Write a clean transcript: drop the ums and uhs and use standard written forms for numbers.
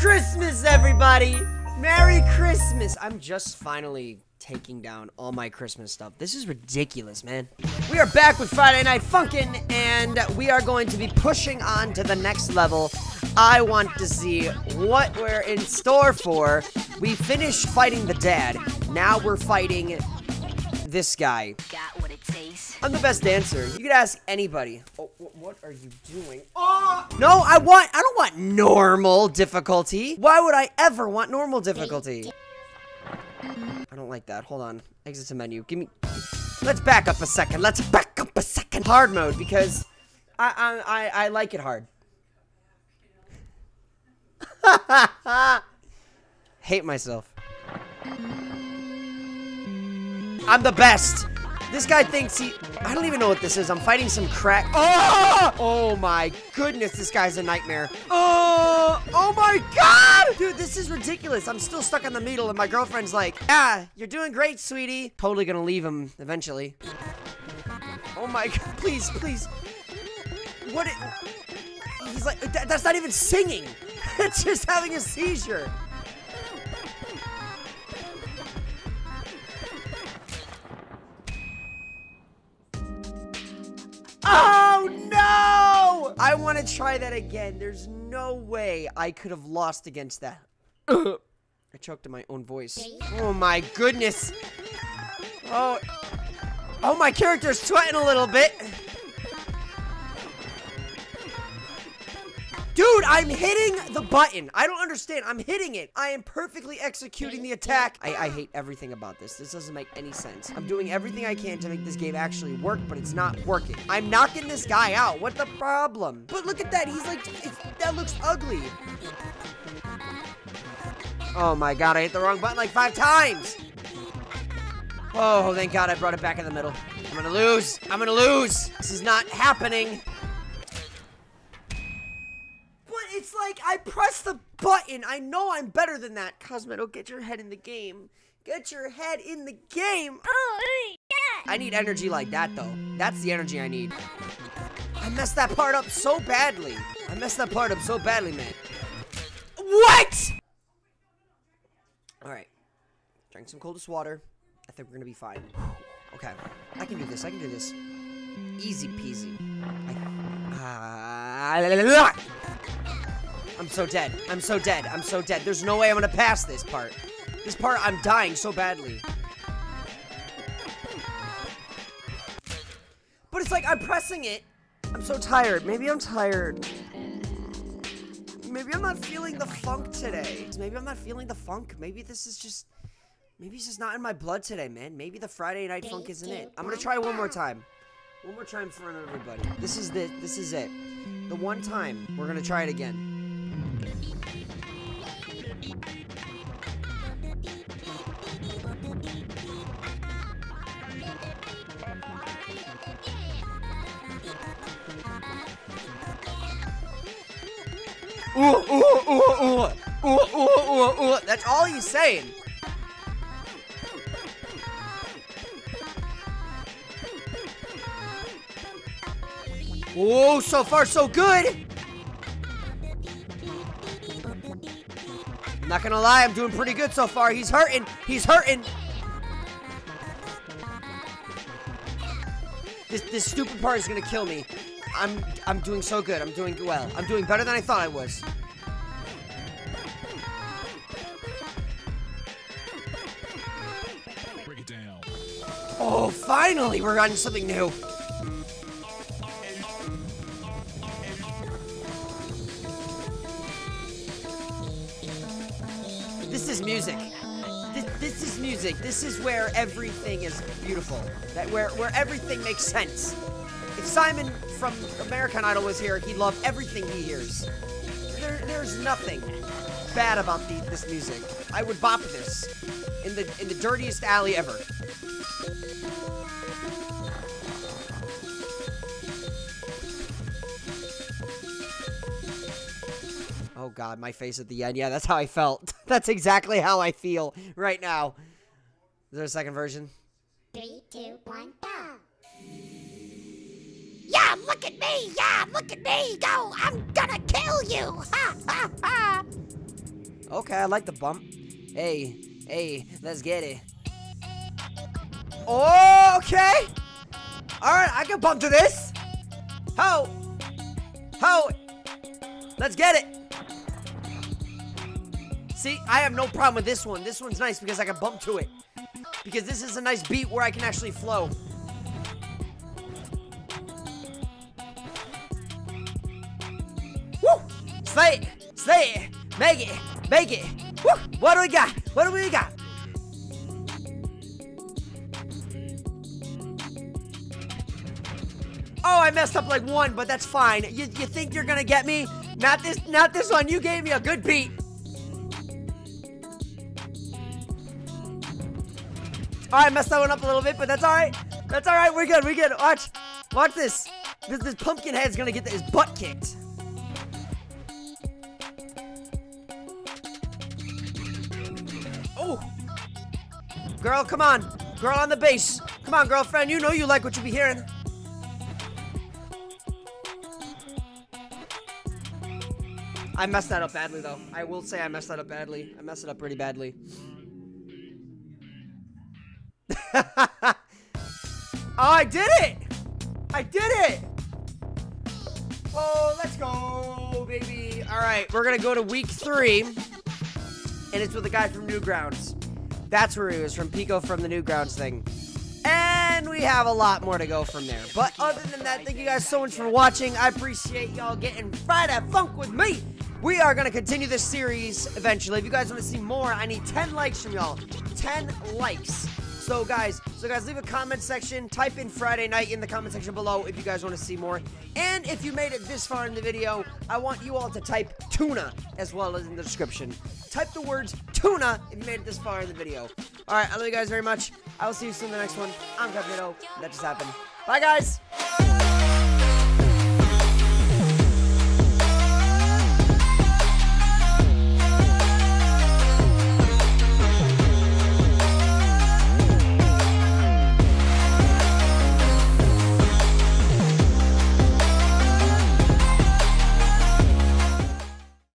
Christmas, everybody! Merry Christmas! I'm just finally taking down all my Christmas stuff. This is ridiculous, man. We are back with Friday Night Funkin', and we are going to be pushing on to the next level. I want to see what we're in store for. We finished fighting the dad. Now we're fighting this guy. Got what it takes. I'm the best dancer. You could ask anybody. Oh, what are you doing? Oh! No, I don't want normal difficulty. Why would I ever want normal difficulty? I don't like that. Hold on. Exit to menu. Give me... Let's back up a second. Let's back up a second. Hard mode, because I like it hard. Hate myself. I'm the best. This guy thinks he... I don't even know what this is. I'm fighting some crack... Oh! Oh my goodness, this guy's a nightmare. Oh! Oh my god! Dude, this is ridiculous. I'm still stuck in the middle and my girlfriend's like, ah, you're doing great, sweetie. Totally gonna leave him eventually. Oh my god, please, please. What it... He's like, that's not even singing. It's just having a seizure. Oh, no! I want to try that again. There's no way I could have lost against that. I choked in my own voice. Oh, my goodness. Oh. Oh, my character's sweating a little bit. Dude, I'm hitting the button. I don't understand. I'm hitting it. I am perfectly executing the attack. I hate everything about this. This doesn't make any sense. I'm doing everything I can to make this game actually work, but it's not working. I'm knocking this guy out. What the problem? But look at that. He's like, that looks ugly. Oh my god, I hit the wrong button like 5 times. Oh, thank god I brought it back in the middle. I'm gonna lose. I'm gonna lose. This is not happening. It's like I press the button. I know I'm better than that. Cosmitto, get your head in the game. Get your head in the game. Oh, yeah. I need energy like that, though. That's the energy I need. I messed that part up so badly. I messed that part up so badly, man. What? All right. Drink some coldest water. I think we're going to be fine. Okay. I can do this. I can do this. Easy peasy. I'm so dead. I'm so dead. I'm so dead. There's no way I'm gonna pass this part. This part, I'm dying so badly. But it's like I'm pressing it. I'm so tired. Maybe I'm tired. Maybe I'm not feeling the funk today. Maybe I'm not feeling the funk. Maybe this is just... Maybe it's just not in my blood today, man. Maybe the Friday Night Funk isn't it. I'm gonna try one more time. One more time for everybody. This is it. The one time. We're gonna try it again. Ooh, ooh, ooh, ooh, ooh, ooh, ooh, ooh. That's all he's saying. Oh, so far so good. I'm not gonna lie, I'm doing pretty good so far. He's hurting. He's hurting. This stupid part is gonna kill me. I'm doing so good. I'm doing well. I'm doing better than I thought I was. Break it down. Oh, finally we're on something new. This is music. This is music. This is where everything is beautiful. Where everything makes sense. If Simon from American Idol was here, he'd love everything he hears. There's nothing bad about this music. I would bop this in the dirtiest alley ever. Oh god, my face at the end. Yeah, that's how I felt. That's exactly how I feel right now. Is there a second version? 3, 2, 1, go. Yeah, look at me! Yeah, look at me! Go! I'm gonna kill you! Ha ha ha! Okay, I like the bump. Hey, hey, let's get it. Oh, okay. All right, I can bump to this. Ho, ho. Let's get it. See, I have no problem with this one. This one's nice because I can bump to it. Because this is a nice beat where I can actually flow. Woo! Slay it! Slay it! Make it! Make it! Woo! What do we got? What do we got? Oh, I messed up like one, but that's fine. You think you're gonna get me? Not this one. You gave me a good beat. All right, messed that one up a little bit, but that's all right. That's all right. We're good. We're good. Watch, watch this. This pumpkin head's gonna get his butt kicked. Oh, girl, come on, girl on the bass. Come on, girlfriend. You know you like what you be hearing. I messed that up badly, though. I will say I messed that up badly. I messed it up pretty badly. Oh, I did it! I did it! Oh, let's go, baby. All right, we're going to go to week 3, and it's with a guy from Newgrounds. That's where he was from, Pico from the Newgrounds thing. And we have a lot more to go from there. But other than that, thank you guys so much for watching. I appreciate y'all getting Friday Funk with me. We are going to continue this series eventually. If you guys want to see more, I need 10 likes from y'all. 10 likes. So guys, leave a comment section. Type in Friday night in the comment section below if you guys want to see more. And if you made it this far in the video, I want you all to type tuna as well as in the description. Type the words tuna if you made it this far in the video. All right, I love you guys very much. I will see you soon in the next one. I'm Cosmitto. That just happened. Bye, guys.